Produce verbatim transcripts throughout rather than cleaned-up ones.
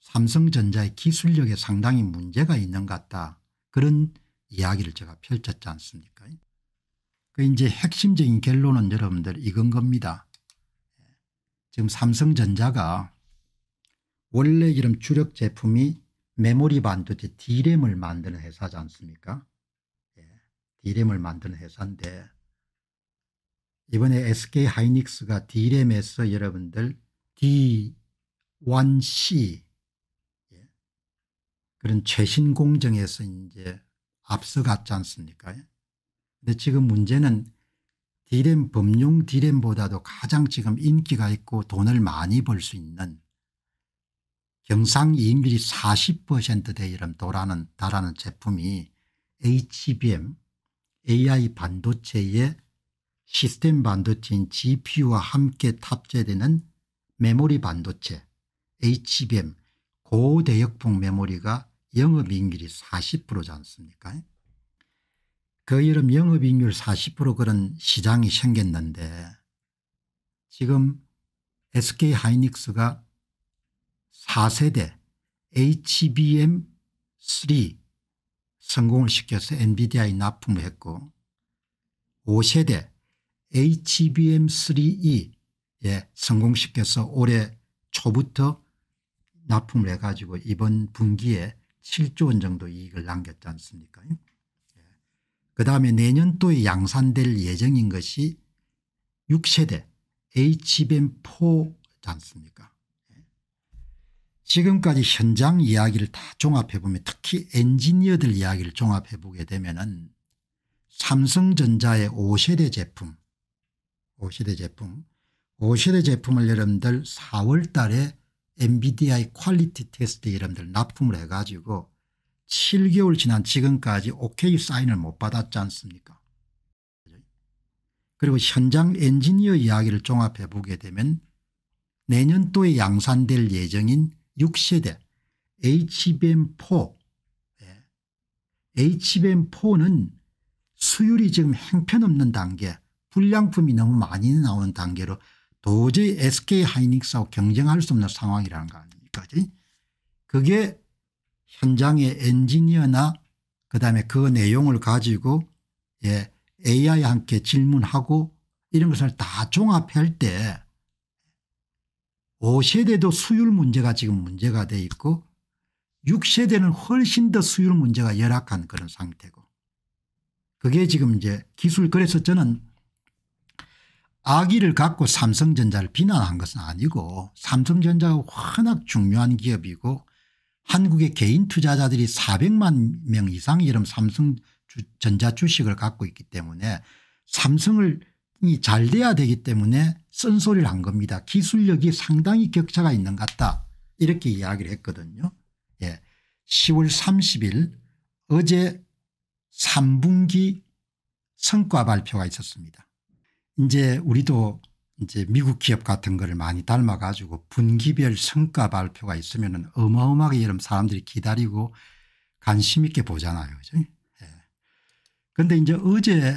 삼성전자의 기술력에 상당히 문제가 있는 것 같다, 그런 이야기를 제가 펼쳤지 않습니까? 그 이제 핵심적인 결론은 여러분들 이건 겁니다. 지금 삼성전자가 원래 이런 주력 제품이 메모리 반도체 디램을 만드는 회사지 않습니까? 디램을 만드는 회사인데 이번에 에스케이하이닉스가 디램에서 여러분들 디 원 씨 그런 최신 공정에서 이제 앞서갔지 않습니까? 근데 지금 문제는 디램, 범용 디램보다도 가장 지금 인기가 있고 돈을 많이 벌 수 있는 경상이익률이 사십 퍼센트대에 달하는, 달하는 제품이 에이치비엠, 에이아이 반도체의 시스템 반도체인 지피유와 함께 탑재되는 메모리 반도체 에이치비엠 고대역폭 메모리가 영업이익률이 사십 퍼센트지 않습니까? 그 여름 영업이익률 사십 퍼센트 그런 시장이 생겼는데 지금 에스케이하이닉스가 사 세대 에이치비엠 쓰리 성공을 시켜서 엔비디아에 납품을 했고 오 세대 에이치비엠 쓰리 이 예, 성공시켜서 올해 초부터 납품을 해가지고 이번 분기에 칠조 원 정도 이익을 남겼지 않습니까? 예. 그 다음에 내년도에 양산될 예정인 것이 육 세대 에이치비엠 포지 않습니까? 예. 지금까지 현장 이야기를 다 종합해보면, 특히 엔지니어들 이야기를 종합해보게 되면은 삼성전자의 오 세대 제품, 오 세대 제품, 오 세대 제품을 여러분들 사월 달에 엔비디아의 퀄리티 테스트 이름들 납품을 해가지고 칠 개월 지난 지금까지 오케이 사인을 못 받았지 않습니까? 그리고 현장 엔지니어 이야기를 종합해 보게 되면 내년도에 양산될 예정인 육 세대 에이치비엠 포, 에이치비엠 포는 수율이 지금 행편없는 단계, 불량품이 너무 많이 나오는 단계로 도저히 에스케이하이닉스하고 경쟁할 수 없는 상황이라는 거 아닙니까? 그게 현장의 엔지니어나 그다음에 그 내용을 가지고 예, 에이아이와 함께 질문하고 이런 것을 다 종합할 때 오 세대도 수율 문제가 지금 문제가 돼 있고 육 세대는 훨씬 더 수율 문제가 열악한 그런 상태고, 그게 지금 이제 기술, 그래서 저는 악의를 갖고 삼성전자를 비난한 것은 아니고 삼성전자가 워낙 중요한 기업이고 한국의 개인 투자자들이 사백만 명 이상이 이런 삼성전자 주식을 갖고 있기 때문에 삼성이 잘 돼야 되기 때문에 쓴소리를 한 겁니다. 기술력이 상당히 격차가 있는 것 같다, 이렇게 이야기를 했거든요. 예. 시월 삼십일 어제 삼 분기 성과 발표가 있었습니다. 이제 우리도 이제 미국 기업 같은 거를 많이 닮아가지고 분기별 성과 발표가 있으면은 어마어마하게 여러분 사람들이 기다리고 관심 있게 보잖아요. 그죠? 예. 근데 이제 어제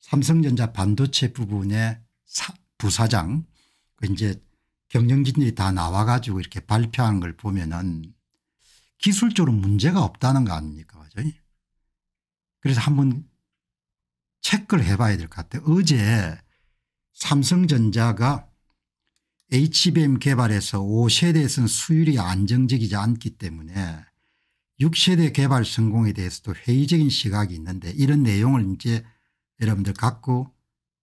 삼성전자 반도체 부분의 사, 부사장, 이제 경영진들이 다 나와가지고 이렇게 발표한 걸 보면은 기술적으로 문제가 없다는 거 아닙니까? 그죠? 그래서 한번 체크를 해봐야 될 것 같아요. 어제 삼성전자가 에이치비엠 개발에서 오 세대에서는 수율이 안정적이지 않기 때문에 육 세대 개발 성공에 대해서도 회의적인 시각이 있는데, 이런 내용을 이제 여러분들 갖고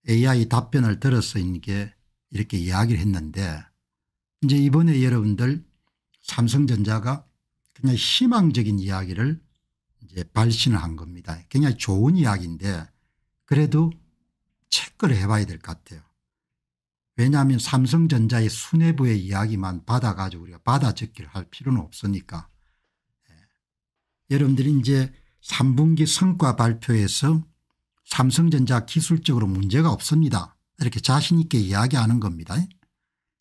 에이아이 답변을 들어서 이게 이렇게 이야기를 했는데, 이제 이번에 여러분들 삼성전자가 그냥 희망적인 이야기를 이제 발신을 한 겁니다. 굉장히 좋은 이야기인데 그래도 체크를 해봐야 될 것 같아요. 왜냐하면 삼성전자의 수뇌부의 이야기만 받아가지고 우리가 받아 적기를 할 필요는 없으니까. 여러분들이 이제 삼 분기 성과 발표에서 삼성전자 기술적으로 문제가 없습니다, 이렇게 자신 있게 이야기하는 겁니다.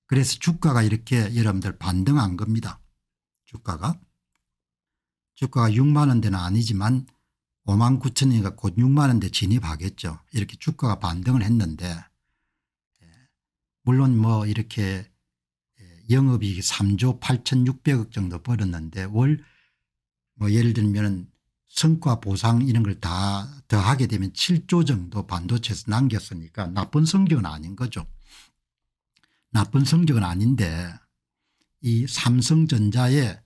그래서 주가가 이렇게 여러분들 반등한 겁니다. 주가가. 주가가 육만 원대는 아니지만 오만 구천 원이니까 곧 육만 원대 진입하겠죠. 이렇게 주가가 반등을 했는데, 물론 뭐 이렇게 영업이익이 삼조 팔천육백억 정도 벌었는데 월 뭐 예를 들면 성과 보상 이런 걸 다 더하게 되면 칠조 정도 반도체에서 남겼으니까 나쁜 성적은 아닌 거죠. 나쁜 성적은 아닌데 이 삼성전자의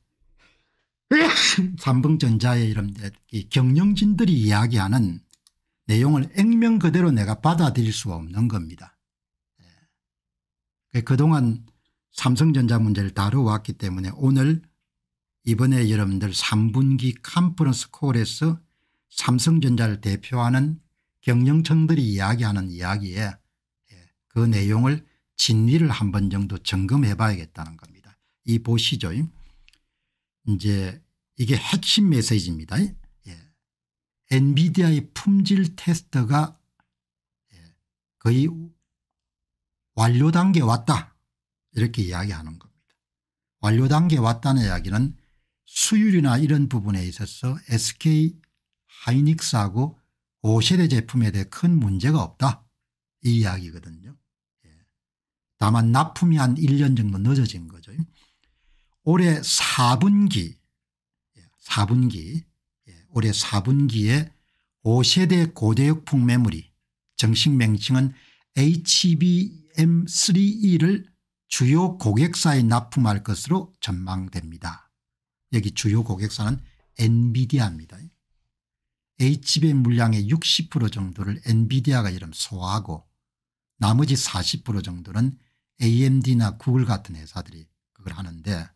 삼성전자의 이런 이 경영진들이 이야기하는 내용을 액면 그대로 내가 받아들일 수가 없는 겁니다. 그동안 삼성전자 문제를 다뤄왔기 때문에 오늘 이번에 여러분들 삼 분기 컨퍼런스 콜에서 삼성전자를 대표하는 경영층들이 이야기하는 이야기에 그 내용을 진리를 한 번 정도 점검해 봐야겠다는 겁니다. 이 보시죠. 이제 이게 핵심 메시지입니다. 예. 엔비디아의 품질 테스트가 예. 거의 완료 단계에 왔다, 이렇게 이야기하는 겁니다. 완료 단계에 왔다는 이야기는 수율이나 이런 부분에 있어서 에스케이 하이닉스하고 오 세대 제품에 대해 큰 문제가 없다, 이 이야기거든요. 예. 다만 납품이 한 일 년 정도 늦어진 거죠. 올해 사 분기, 사 분기, 올해 사 분기에 오 세대 고대역풍 메모리, 정식 명칭은 에이치비엠 쓰리이를 주요 고객사에 납품할 것으로 전망됩니다. 여기 주요 고객사는 엔비디아입니다. 에이치비엠 물량의 육십 퍼센트 정도를 엔비디아가 이름 소화하고 나머지 사십 퍼센트 정도는 에이엠디나 구글 같은 회사들이 그걸 하는데,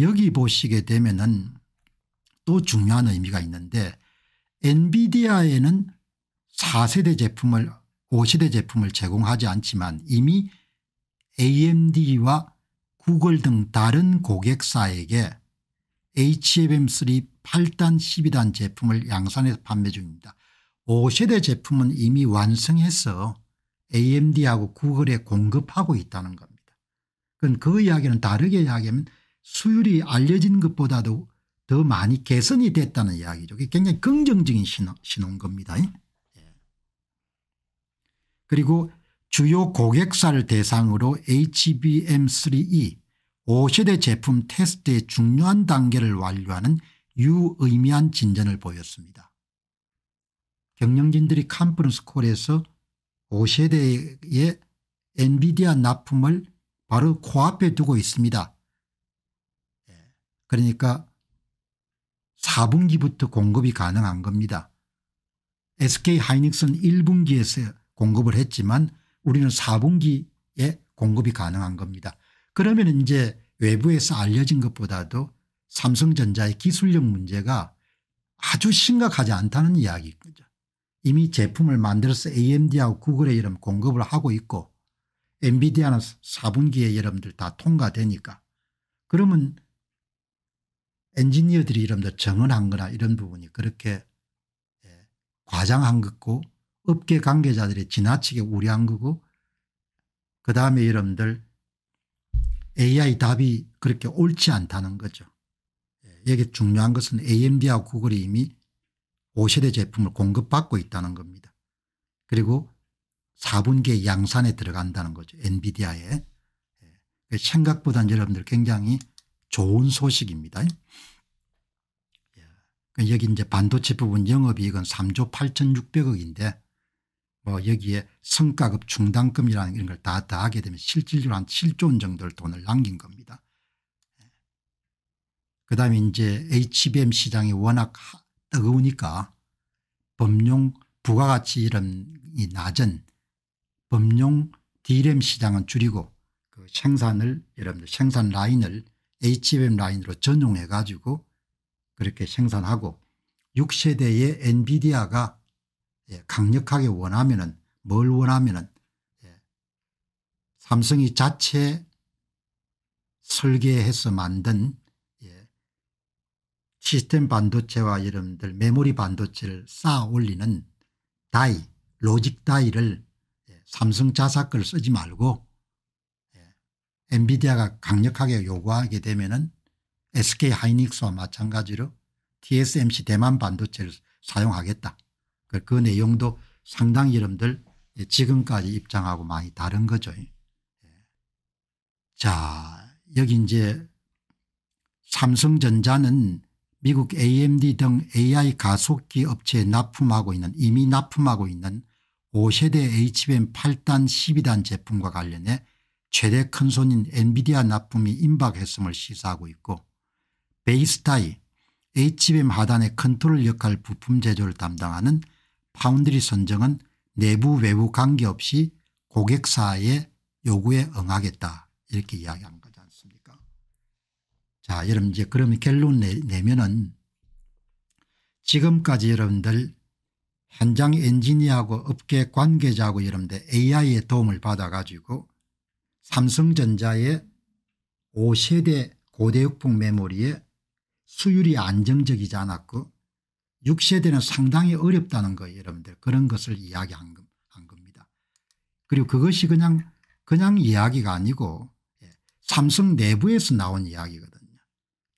여기 보시게 되면은 또 중요한 의미가 있는데 엔비디아에는 사 세대 제품을 오 세대 제품을 제공하지 않지만 이미 에이엠디와 구글 등 다른 고객사에게 에이치비엠 쓰리 팔 단 십이 단 제품을 양산해서 판매 중입니다. 오 세대 제품은 이미 완성해서 에이엠디하고 구글에 공급하고 있다는 겁니다. 그럼 그 이야기는 다르게 이야기하면 수율이 알려진 것보다도 더 많이 개선이 됐다는 이야기죠. 굉장히 긍정적인 신호, 신호인 겁니다. 그리고 주요 고객사를 대상으로 에이치비엠 쓰리이 오 세대 제품 테스트의 중요한 단계를 완료하는 유의미한 진전을 보였습니다. 경영진들이 컨퍼런스 콜에서 오 세대의 엔비디아 납품을 바로 코앞에 두고 있습니다. 그러니까 사 분기부터 공급이 가능한 겁니다. 에스케이하이닉스는 일 분기에서 공급을 했지만 우리는 사 분기에 공급이 가능한 겁니다. 그러면 이제 외부에서 알려진 것보다도 삼성전자의 기술력 문제가 아주 심각하지 않다는 이야기인 거죠. 이미 제품을 만들어서 에이엠디하고 구글에 이런 공급을 하고 있고 엔비디아는 사 분기에 여러분들 다 통과되니까, 그러면 엔지니어들이 이런들 정언한 거나 이런 부분이 그렇게 예, 과장한 거고 업계 관계자들이 지나치게 우려한 거고, 그다음에 여러분들 에이아이 답이 그렇게 옳지 않다는 거죠. 예, 여기 중요한 것은 에이엠디하고 구글이 이미 오 세대 제품을 공급받고 있다는 겁니다. 그리고 사 분기에 양산에 들어간다는 거죠. 엔비디아에. 예, 생각보다는 여러분들 굉장히 좋은 소식입니다. 여기 이제 반도체 부분 영업이익은 삼조 팔천육백억인데 뭐 여기에 성과급 충당금이라는 이런 걸 다 더하게 되면 실질적으로 한 칠조 원 정도를 돈을 남긴 겁니다. 그다음에 이제 에이치비엠 시장이 워낙 뜨거우니까 범용 부가가치 이름이 낮은 범용 디램 시장은 줄이고 그 생산을 여러분들 생산 라인을 에이치비엠 라인으로 전용해 가지고 그렇게 생산하고 육 세대의 엔비디아가 강력하게 원하면은 뭘 원하면은 삼성이 자체 설계해서 만든 시스템 반도체와 여러분들 메모리 반도체를 쌓아 올리는 다이, 로직 다이를 삼성 자사 걸 쓰지 말고 엔비디아가 강력하게 요구하게 되면은 에스케이하이닉스와 마찬가지로 티에스엠씨 대만 반도체를 사용하겠다. 그 내용도 상당히 여러분들 지금까지 입장하고 많이 다른 거죠. 자, 여기 이제 삼성전자는 미국 에이엠디 등 에이아이 가속기 업체에 납품하고 있는, 이미 납품하고 있는 오 세대 에이치비엠 팔 단 십이 단 제품과 관련해 최대 큰손인 엔비디아 납품이 임박했음을 시사하고 있고, 베이스타이 에이치비엠 하단의 컨트롤 역할 부품 제조를 담당하는 파운드리 선정은 내부 외부 관계없이 고객사의 요구에 응하겠다, 이렇게 이야기한 거지 않습니까? 자, 여러분 이제 그러면 결론 내면은 지금까지 여러분들 현장 엔지니어하고 업계 관계자하고 여러분들 에이아이의 도움을 받아가지고 삼성전자의 오 세대 고대역폭 메모리에 수율이 안정적이지 않았고 육 세대는 상당히 어렵다는 거예요. 여러분들 그런 것을 이야기한 겁니다. 그리고 그것이 그냥 그냥 이야기가 아니고 삼성 내부에서 나온 이야기거든요.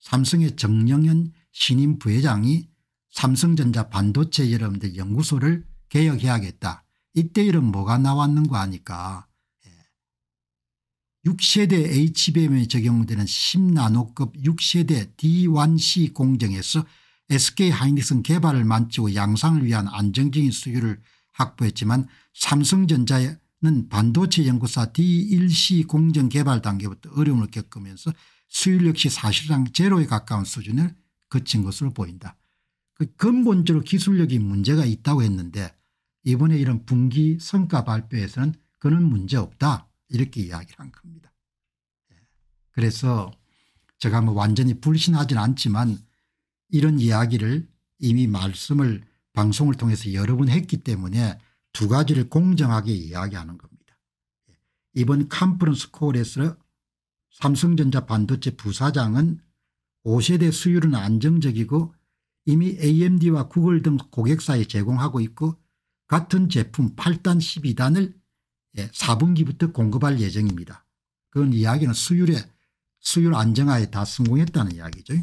삼성의 정영현 신임 부회장이 삼성전자 반도체 여러분들 연구소를 개혁해야겠다. 이때 이런 뭐가 나왔는가 하니까 육 세대 에이치비엠에 적용되는 십 나노급 육 세대 디 원 씨 공정에서 에스케이하이닉스는 개발을 마치고 양상을 위한 안정적인 수요를 확보했지만 삼성전자는 반도체 연구사 디 원 씨 공정 개발 단계부터 어려움을 겪으면서 수율 역시 사실상 제로에 가까운 수준을 거친 것으로 보인다. 근본적으로 기술력인 문제가 있다고 했는데 이번에 이런 분기 성과 발표에서는 그런 문제 없다, 이렇게 이야기를 한 겁니다. 그래서 제가 뭐 완전히 불신하진 않지만 이런 이야기를 이미 말씀을 방송을 통해서 여러 번 했기 때문에 두 가지를 공정하게 이야기하는 겁니다. 이번 컨퍼런스 콜에서 삼성전자 반도체 부사장은 오 세대 수율은 안정적이고 이미 에이엠디와 구글 등 고객사에 제공하고 있고 같은 제품 팔 단 십이 단을 예, 사 분기부터 공급할 예정입니다. 그건 이야기는 수율에 수율 안정화에 다 성공했다는 이야기죠.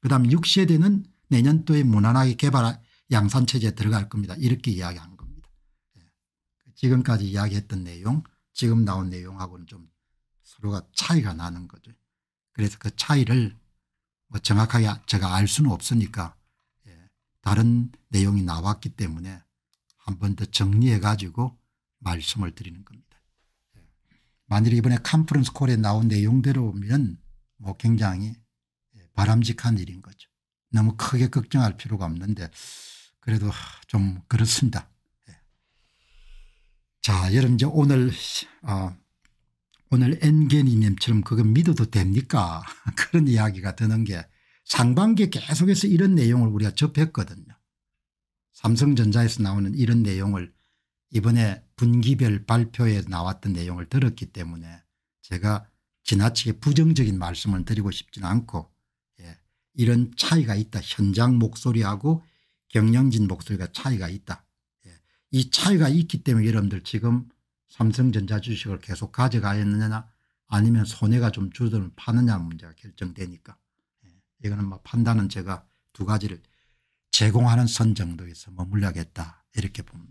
그다음 육 세대는 내년도에 무난하게 개발 양산체제에 들어갈 겁니다. 이렇게 이야기한 겁니다. 예. 지금까지 이야기했던 내용 지금 나온 내용하고는 좀 서로가 차이가 나는 거죠. 그래서 그 차이를 뭐 정확하게 제가 알 수는 없으니까 예, 다른 내용이 나왔기 때문에 한 번 더 정리해 가지고 말씀을 드리는 겁니다. 만일 이번에 컨퍼런스 콜에 나온 내용대로면 뭐 굉장히 바람직한 일인 거죠. 너무 크게 걱정할 필요가 없는데 그래도 좀 그렇습니다. 자, 여러분 이제 오늘 어, 오늘 엔게니님처럼 그건 믿어도 됩니까? 그런 이야기가 드는 게 상반기에 계속해서 이런 내용을 우리가 접했거든요. 삼성전자에서 나오는 이런 내용을 이번에 분기별 발표에 나왔던 내용을 들었기 때문에 제가 지나치게 부정적인 말씀을 드리고 싶지는 않고 예, 이런 차이가 있다. 현장 목소리하고 경영진 목소리가 차이가 있다. 예, 이 차이가 있기 때문에 여러분들 지금 삼성전자 주식을 계속 가져가느냐 아니면 손해가 좀 줄어들면 파느냐 문제가 결정되니까 예, 이거는 뭐 판단은 제가 두 가지를 제공하는 선 정도에서 머물러야겠다 이렇게 봅니다.